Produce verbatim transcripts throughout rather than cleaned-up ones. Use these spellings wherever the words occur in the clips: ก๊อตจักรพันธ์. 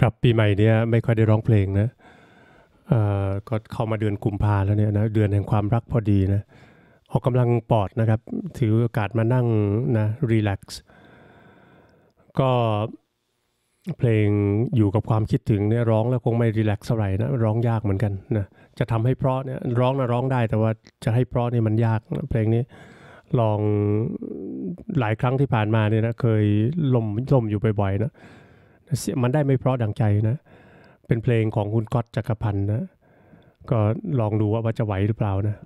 ครับปีใหม่เนี้ยไม่ค่อยได้ร้องเพลงนะก็เข้ามาเดือนกุมภาแล้วเนี่ยนะเดือนแห่งความรักพอดีนะออกกำลังปอดนะครับถือโอกาสมานั่งนะรีแลกซ์ก็เพลงอยู่กับความคิดถึงเนี่ยร้องแล้วคงไม่รีแลกซ์เท่าไหร่นะร้องยากเหมือนกันนะจะทำให้เพราะเนี่ยร้องนะร้องได้แต่ว่าจะให้เพราะนี่มันยากนะเพลงนี้ลองหลายครั้งที่ผ่านมาเนี่ยนะเคยล่มล่มอยู่บ่อยๆนะเสียงมันได้ไม่เพราะดังใจนะเป็นเพลงของคุณก๊อตจักรพันธ์นะก็ลองดูว่าว่าจะไหวหรือเปล่านะ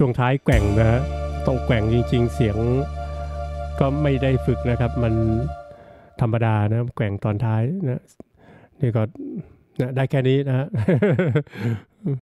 ช่วงท้ายแกว่งนะต้องแกว่งจริงๆเสียง ก็ไม่ได้ฝึกนะครับมันธรรมดานะแกว่งตอนท้ายนะนี่ก็นะได้แค่นี้นะ